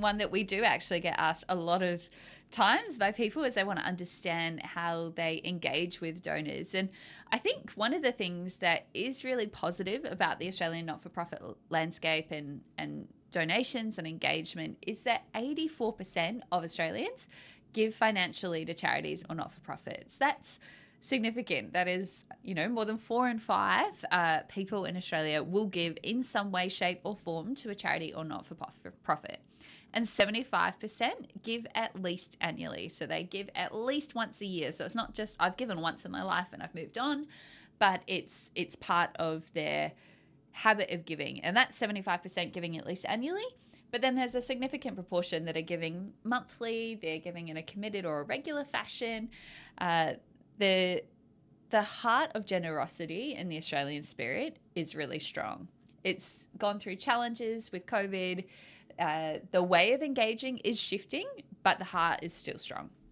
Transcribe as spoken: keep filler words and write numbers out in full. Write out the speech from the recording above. One that we do actually get asked a lot of times by people is they want to understand how they engage with donors. And I think one of the things that is really positive about the Australian not-for-profit landscape and, and donations and engagement is that eighty-four percent of Australians give financially to charities or not-for-profits. That's significant. That is, you know, more than four in five uh, people in Australia will give in some way, shape or form to a charity or not-for-profit. And seventy-five percent give at least annually. So they give at least once a year. So it's not just I've given once in my life and I've moved on, but it's it's part of their habit of giving. And that's seventy-five percent giving at least annually. But then there's a significant proportion that are giving monthly. They're giving in a committed or a regular fashion. Uh, The, the heart of generosity in the Australian spirit is really strong. It's gone through challenges with COVID. Uh, the way of engaging is shifting, but the heart is still strong.